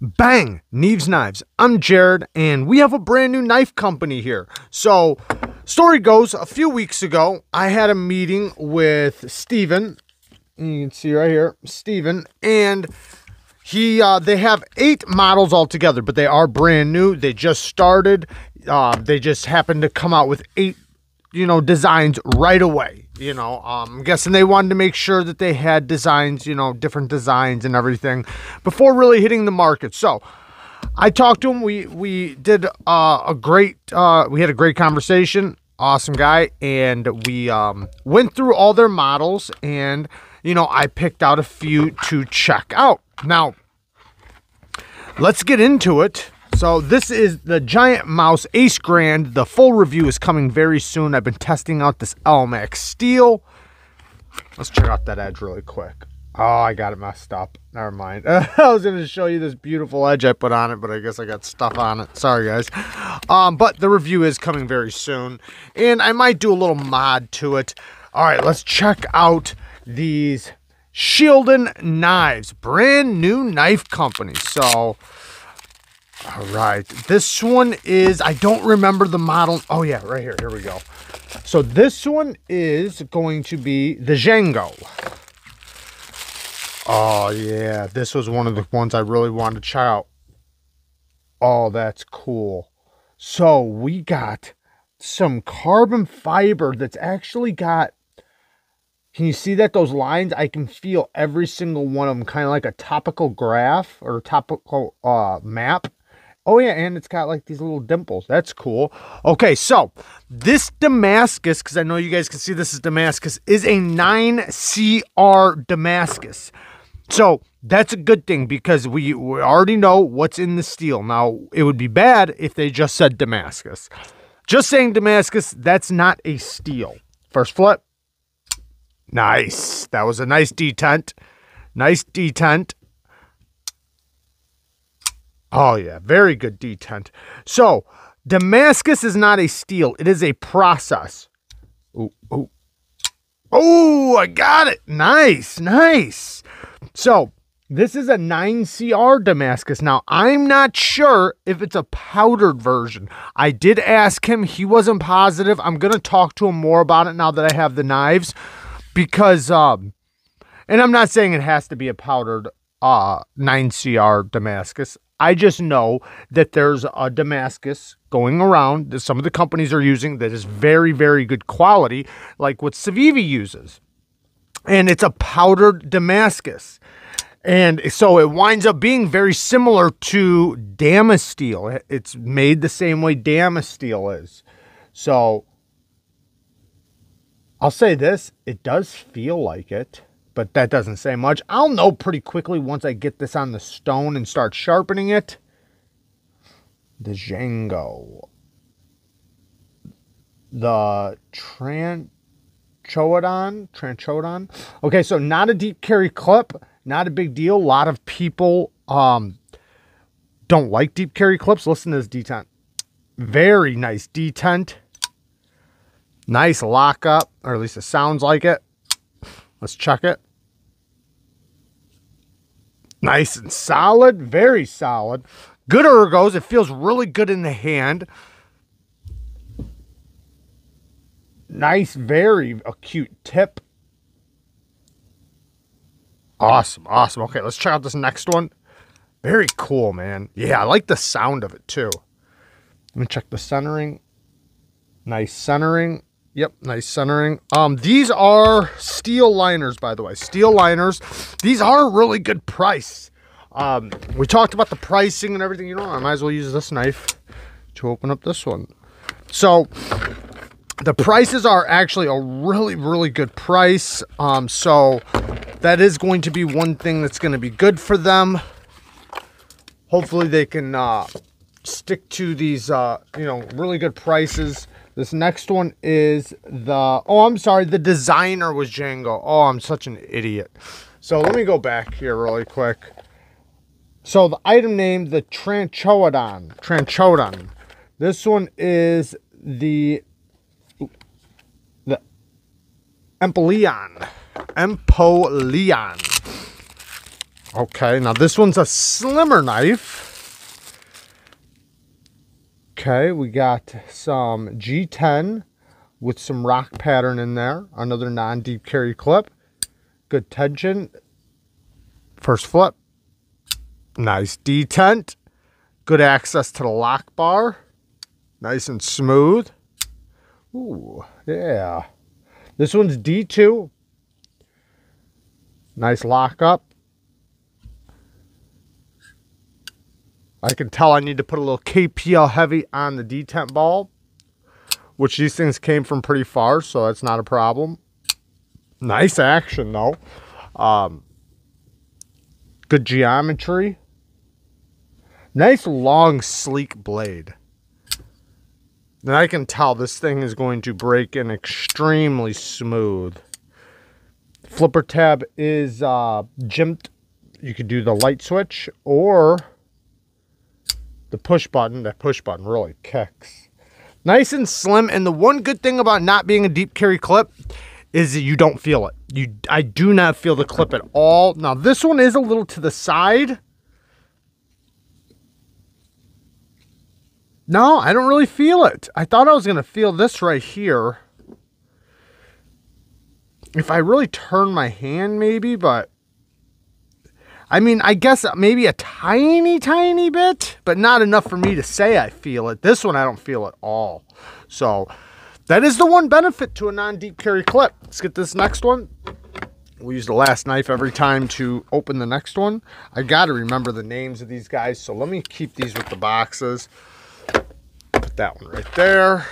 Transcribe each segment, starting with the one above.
Bang! Neves Knives. I'm Jared, and we have a brand new knife company here. So, story goes, a few weeks ago, I had a meeting with Steven. You can see right here, Steven. And they have 8 models altogether, but they are brand new. They just started. They just happened to come out with 8, designs right away. I'm guessing they wanted to make sure that they had designs, different designs and everything before really hitting the market. So I talked to him. We did we had a great conversation. Awesome guy. And we went through all their models and, I picked out a few to check out. Now, let's get into it. So this is the Giant Mouse Ace Grand. The full review is coming very soon. I've been testing out this LMAX steel. Let's check out that edge really quick. Oh, I got it messed up. Never mind. I was going to show you this beautiful edge I put on it, but I guess I got stuff on it. Sorry, guys. But the review is coming very soon, and I might do a little mod to it. All right, let's check out these Shieldon knives. Brand new knife company. So... all right, this one is, I don't remember the model. Oh yeah, right here, here we go. So this one is going to be the Django. Oh yeah, this was one of the ones I really wanted to try out. Oh, that's cool. So we got some carbon fiber that's actually got, can you see that, those lines? I can feel every single one of them, kind of like a topical graph or topical map. Oh yeah, and it's got like these little dimples. That's cool. Okay, so this Damascus, because I know you guys can see this is Damascus, is a 9CR Damascus. So that's a good thing because we already know what's in the steel. Now, it would be bad if they just said Damascus. Just saying Damascus, that's not a steel. First flip. Nice. That was a nice detent. Nice detent. Oh, yeah. Very good detent. So, Damascus is not a steel. It is a process. Ooh, ooh. Oh, I got it. Nice, nice. So, this is a 9CR Damascus. Now, I'm not sure if it's a powdered version. I did ask him. He wasn't positive. I'm going to talk to him more about it now that I have the knives. Because, and I'm not saying it has to be a powdered 9CR Damascus. I just know that there's a Damascus going around that some of the companies are using that is very, very good quality, like what Civivi uses. And it's a powdered Damascus. And so it winds up being very similar to Damasteel. It's made the same way Damasteel is. So I'll say this, it does feel like it. But that doesn't say much. I'll know pretty quickly once I get this on the stone and start sharpening it. The Django. The Trancheodon. Okay, so not a deep carry clip. Not a big deal. A lot of people don't like deep carry clips. Listen to this detent. Very nice detent. Nice lock up, or at least it sounds like it. Let's check it. Nice and solid, very solid. Good ergos, it feels really good in the hand. Nice, very acute tip. Awesome, awesome. Okay, let's check out this next one. Very cool, man. Yeah, I like the sound of it too. Let me check the centering. Nice centering. Yep, nice centering. These are steel liners, by the way. Steel liners. These are really good price. We talked about the pricing and everything. You know, I might as well use this knife to open up this one. So the prices are actually a really, really good price. So that is going to be one thing that's going to be good for them. Hopefully they can stick to these, really good prices. This next one is the, oh, I'm sorry, the designer was Django. Oh, I'm such an idiot. So let me go back here really quick. So the item name, the Trancheodon. This one is the Empoleon. Okay, now this one's a slimmer knife. Okay, we got some G10 with some rock pattern in there. Another non-deep carry clip. Good tension. First flip. Nice detent. Good access to the lock bar. Nice and smooth. Ooh, yeah. This one's D2. Nice lock up. I can tell I need to put a little KPL Heavy on the detent ball, which these things came from pretty far, so that's not a problem. Nice action, though. Good geometry. Nice, long, sleek blade. And I can tell this thing is going to break in extremely smooth. Flipper tab is jimped. You could do the light switch or the push button. That push button really kicks. Nice and slim. And the one good thing about not being a deep carry clip is that you don't feel it. I do not feel the clip at all. Now this one is a little to the side. No, I don't really feel it. I thought I was going to feel this right here. If I really turn my hand maybe, but I mean, I guess maybe a tiny, tiny bit, but not enough for me to say I feel it. This one, I don't feel at all. So that is the one benefit to a non-deep carry clip. Let's get this next one. We'll use the last knife every time to open the next one. I got to remember the names of these guys, so let me keep these with the boxes. Put that one right there.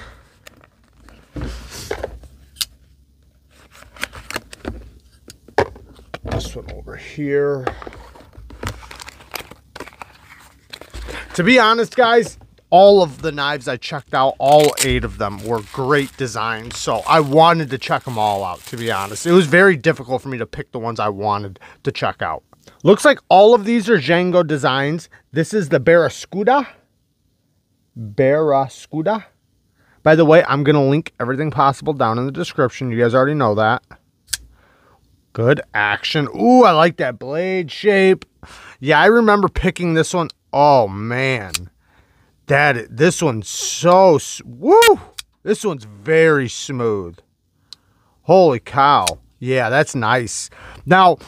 This one over here. To be honest, guys, all of the knives I checked out, all 8 of them were great designs. So I wanted to check them all out, to be honest. It was very difficult for me to pick the ones I wanted to check out. Looks like all of these are Django designs. This is the Barracuda. Barracuda. By the way, I'm going to link everything possible down in the description. You guys already know that. Good action. Ooh, I like that blade shape. Yeah, I remember picking this one. Oh man, this one's so, woo! This one's very smooth. Holy cow. Yeah, that's nice. Now,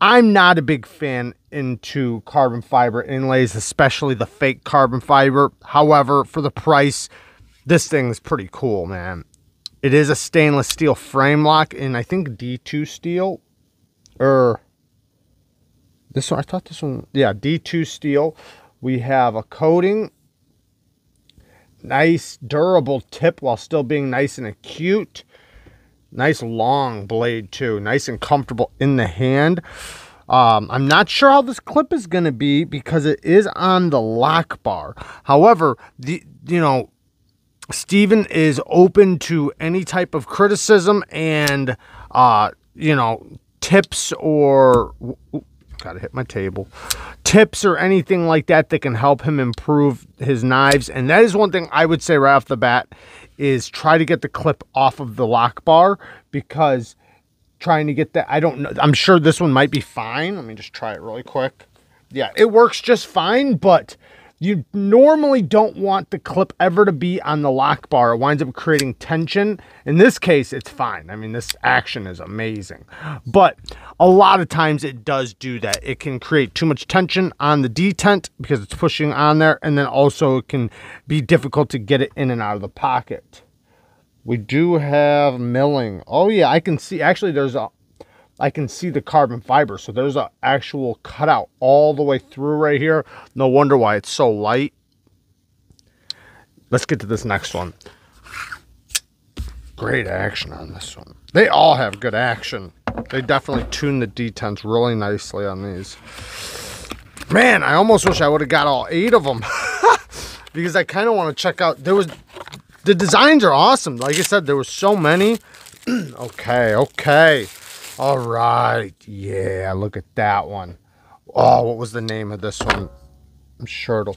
I'm not a big fan into carbon fiber inlays, especially the fake carbon fiber. However, for the price, this thing's pretty cool, man. It is a stainless steel frame lock in, I think, D2 steel. Or this one, I thought this one, yeah, D2 steel. We have a coating, nice durable tip while still being nice and acute. Nice long blade too, nice and comfortable in the hand. I'm not sure how this clip is gonna be because it is on the lock bar. However, Steven is open to any type of criticism and, tips or, gotta hit my table, tips or anything like that that can help him improve his knives. And that is one thing I would say right off the bat is try to get the clip off of the lock bar, because trying to get that, I don't know, I'm sure this one might be fine. Let me just try it really quick. Yeah, it works just fine, but you normally don't want the clip ever to be on the lock bar. It winds up creating tension. In this case, it's fine. I mean, this action is amazing. But a lot of times it does do that. It can create too much tension on the detent because it's pushing on there. And then also it can be difficult to get it in and out of the pocket. We do have milling. Oh yeah, I can see, actually there's a, I can see the carbon fiber. So there's an actual cutout all the way through right here. No wonder why it's so light. Let's get to this next one. Great action on this one. They all have good action. They definitely tune the detents really nicely on these. Man, I almost wish I would have got all 8 of them because I kind of want to check out. The designs are awesome. Like I said, there were so many. Okay. All right, yeah, look at that one. Oh, what was the name of this one? I'm sure it'll,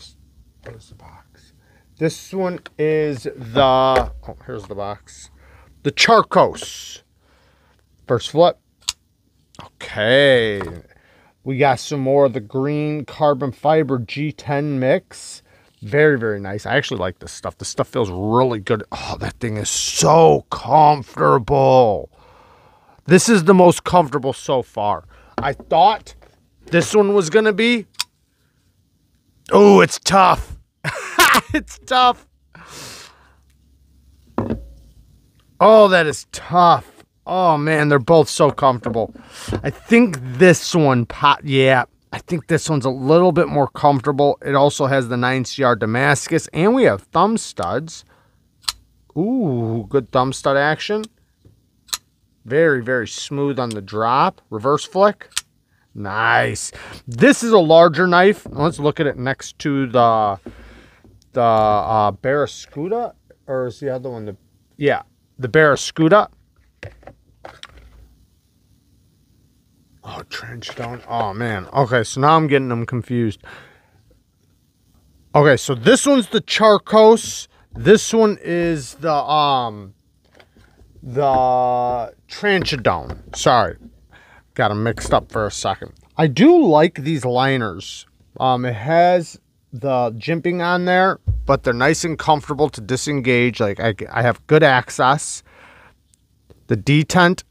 where's the box? This one is the, oh, here's the box. The Charcos. First flip. Okay. We got some more of the green carbon fiber G10 mix. Very, very nice. I actually like this stuff. This stuff feels really good. Oh, that thing is so comfortable. This is the most comfortable so far. I thought this one was going to be... Oh, it's tough. It's tough. Oh, that is tough. Oh, man, they're both so comfortable. I think this one, yeah, I think this one's a little bit more comfortable. It also has the 9CR Damascus, and we have thumb studs. Ooh, good thumb stud action. Very, very smooth on the drop. Reverse flick. Nice. This is a larger knife. Let's look at it next to the Barracuda, or is the other one the... Yeah, the Barracuda. Oh, Trancheodon. Oh, man. Okay, so now I'm getting them confused. Okay, so this one's the Charcos. This one is the Trancheodon. Sorry. Got them mixed up for a second. I do like these liners. It has the jimping on there, but they're nice and comfortable to disengage. Like, I have good access. The detent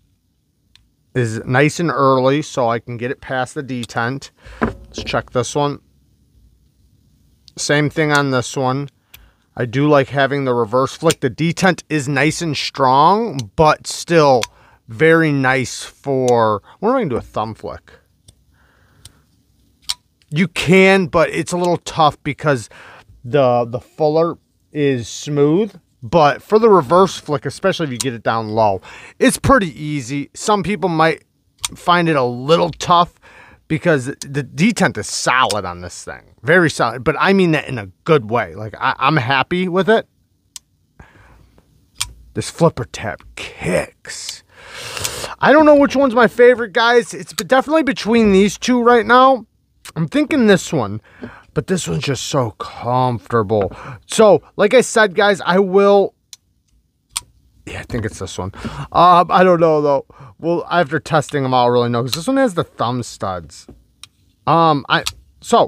is nice and early, so I can get it past the detent. Let's check this one. Same thing on this one. I do like having the reverse flick. The detent is nice and strong, but still very nice for... What am I going to do, a thumb flick? You can, but it's a little tough because the fuller is smooth. But for the reverse flick, especially if you get it down low, it's pretty easy. Some people might find it a little tough because the detent is solid on this thing. Very solid. But I mean that in a good way. Like, I'm happy with it. This flipper tap kicks. I don't know which one's my favorite, guys. It's definitely between these two right now. I'm thinking this one. But this one's just so comfortable. So, like I said, guys, I will... Yeah, I think it's this one. I don't know, though. Well, after testing them, I'll really know. Because this one has the thumb studs. So,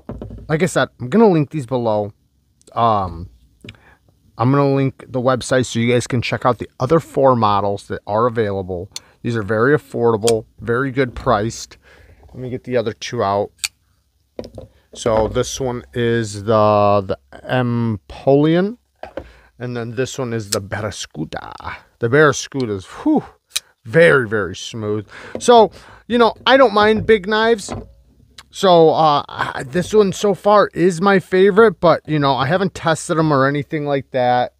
like I said, I'm going to link these below. I'm going to link the website so you guys can check out the other four models that are available. These are very affordable, very good priced. Let me get the other two out. So this one is the Empoleon, and then this one is the Barracuda. The Barracuda is very, very smooth. So, you know, I don't mind big knives. So this one so far is my favorite, but, you know, I haven't tested them or anything like that.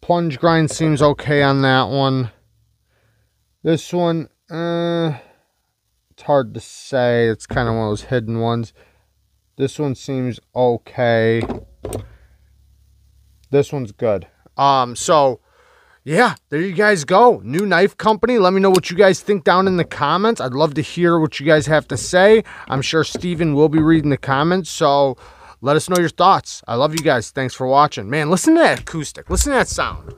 Plunge grind seems okay on that one. This one, hard to say. It's kind of one of those hidden ones. This one seems okay. This one's good. So yeah, there you guys go. New knife company. Let me know what you guys think down in the comments. I'd love to hear what you guys have to say. I'm sure Steven will be reading the comments, so let us know your thoughts. I love you guys. Thanks for watching. Man, listen to that acoustic. Listen to that sound.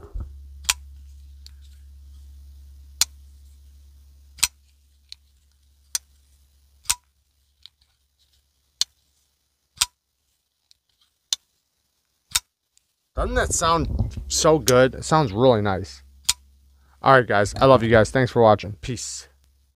Doesn't that sound so good? It sounds really nice. All right, guys. I love you guys. Thanks for watching. Peace.